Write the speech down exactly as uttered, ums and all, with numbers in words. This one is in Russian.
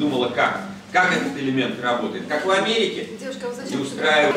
придумала, как. Как этот элемент работает. Как в Америке. Девушка, не устраивает.